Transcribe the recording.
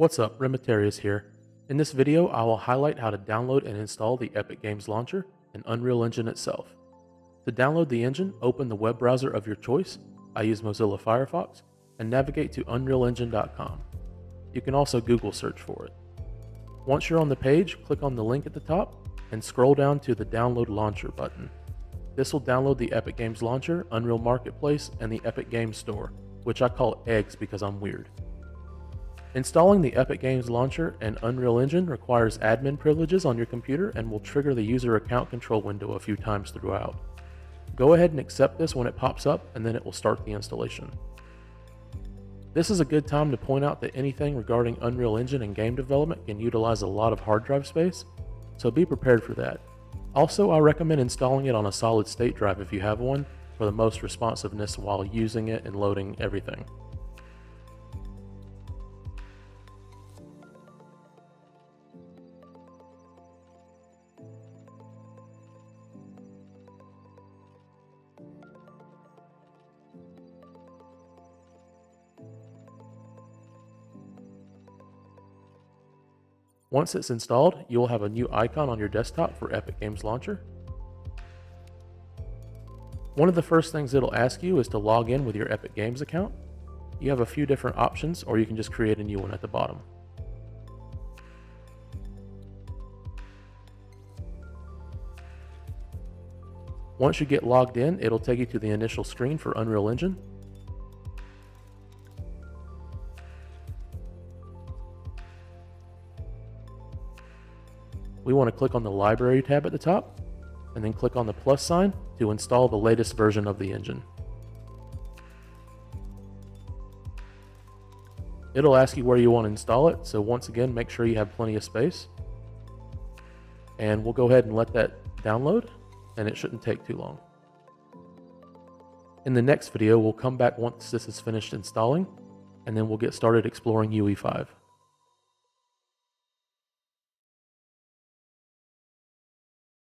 What's up, Rimmitarius here. In this video, I will highlight how to download and install the Epic Games Launcher and Unreal Engine itself. To download the engine, open the web browser of your choice. I use Mozilla Firefox, and navigate to unrealengine.com. You can also Google search for it. Once you're on the page, click on the link at the top and scroll down to the Download Launcher button. This will download the Epic Games Launcher, Unreal Marketplace, and the Epic Games Store, which I call eggs because I'm weird. Installing the Epic Games Launcher and Unreal Engine requires admin privileges on your computer and will trigger the user account control window a few times throughout. Go ahead and accept this when it pops up, and then it will start the installation. This is a good time to point out that anything regarding Unreal Engine and game development can utilize a lot of hard drive space, so be prepared for that. Also, I recommend installing it on a solid state drive if you have one, for the most responsiveness while using it and loading everything. Once it's installed, you will have a new icon on your desktop for Epic Games Launcher. One of the first things it'll ask you is to log in with your Epic Games account. You have a few different options, or you can just create a new one at the bottom. Once you get logged in, it'll take you to the initial screen for Unreal Engine. We want to click on the Library tab at the top, and then click on the plus sign to install the latest version of the engine. It'll ask you where you want to install it, so once again, make sure you have plenty of space. And we'll go ahead and let that download, and it shouldn't take too long. In the next video, we'll come back once this is finished installing, and then we'll get started exploring UE5.